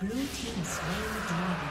Blue team slain the dragon.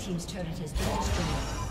team's turret has been destroyed.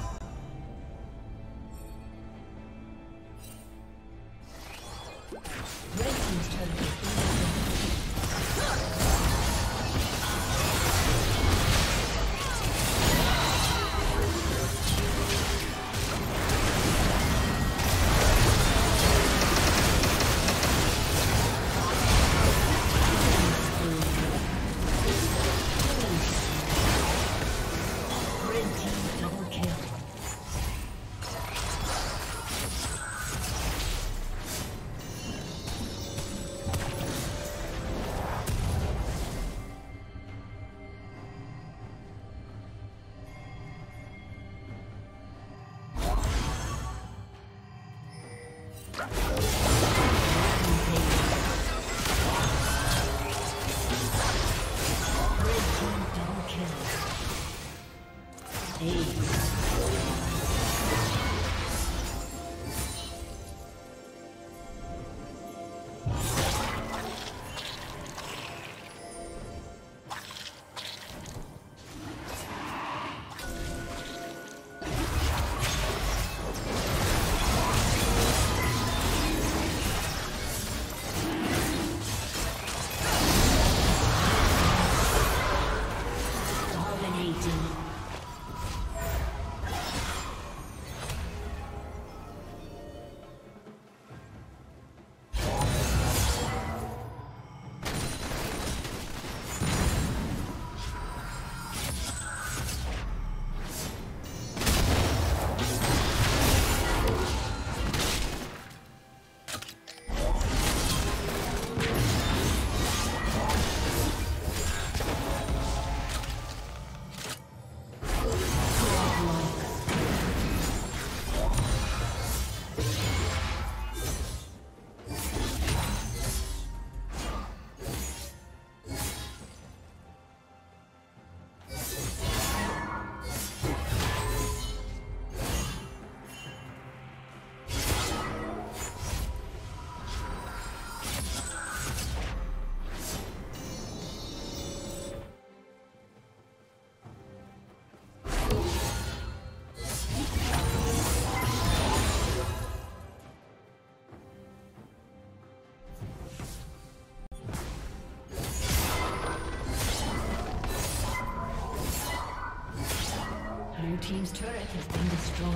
Team's turret has been destroyed.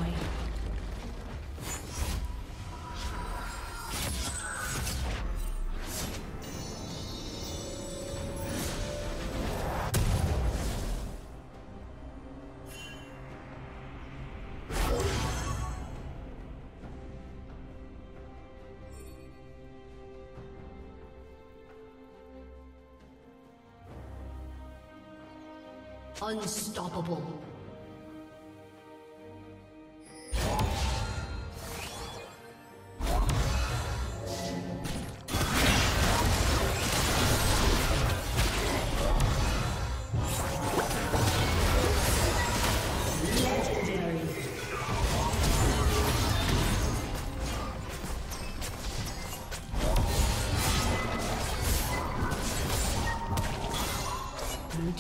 Unstoppable.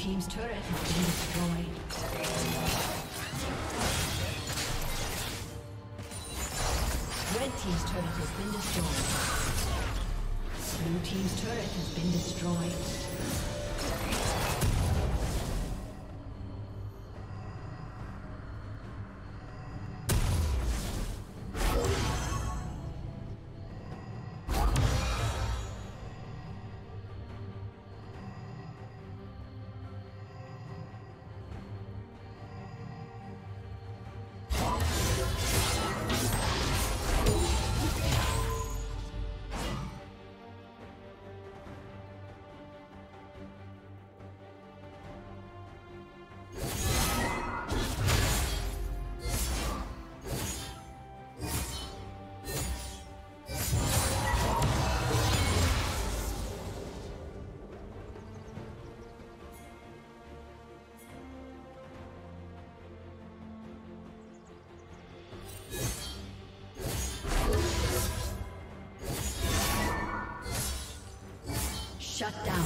Team's turret has been destroyed. Red team's turret has been destroyed. Blue team's turret has been destroyed. Shut down.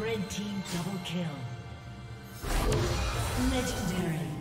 Red team double kill. Legendary.